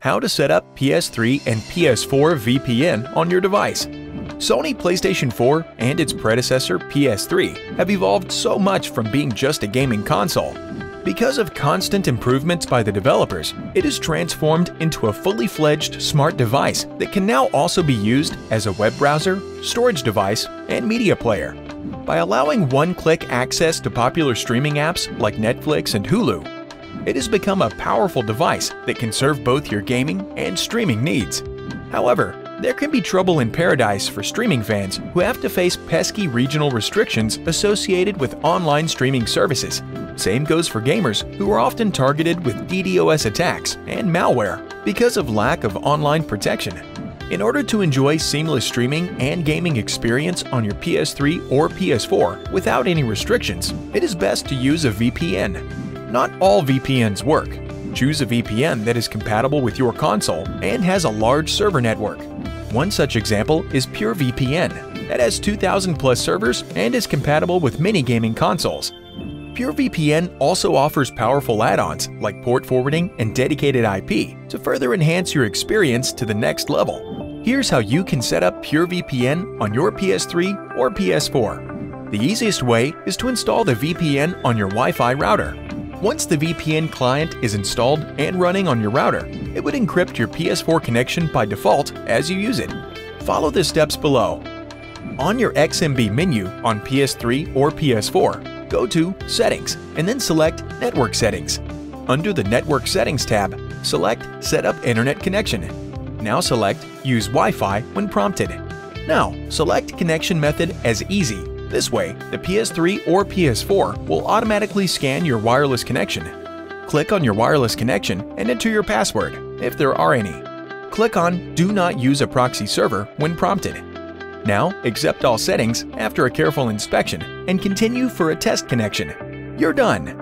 How to set up PS3 and PS4 VPN on your device. Sony PlayStation 4 and its predecessor PS3 have evolved so much from being just a gaming console. Because of constant improvements by the developers, it is transformed into a fully-fledged smart device that can now also be used as a web browser, storage device, and media player. By allowing one-click access to popular streaming apps like Netflix and Hulu, it has become a powerful device that can serve both your gaming and streaming needs. However, there can be trouble in paradise for streaming fans who have to face pesky regional restrictions associated with online streaming services. Same goes for gamers who are often targeted with DDoS attacks and malware because of lack of online protection. In order to enjoy seamless streaming and gaming experience on your PS3 or PS4 without any restrictions, it is best to use a VPN. Not all VPNs work. Choose a VPN that is compatible with your console and has a large server network. One such example is PureVPN that has 2,000 plus servers and is compatible with many gaming consoles. PureVPN also offers powerful add-ons like port forwarding and dedicated IP to further enhance your experience to the next level. Here's how you can set up PureVPN on your PS3 or PS4. The easiest way is to install the VPN on your Wi-Fi router. Once the VPN client is installed and running on your router, it would encrypt your PS4 connection by default as you use it. Follow the steps below. On your XMB menu on PS3 or PS4, go to Settings and then select Network Settings. Under the Network Settings tab, select Set up Internet Connection. Now select Use Wi-Fi when prompted. Now select Connection Method as Easy. This way, the PS3 or PS4 will automatically scan your wireless connection. Click on your wireless connection and enter your password, if there are any. Click on Do Not Use a Proxy Server when prompted. Now, accept all settings after a careful inspection and continue for a test connection. You're done!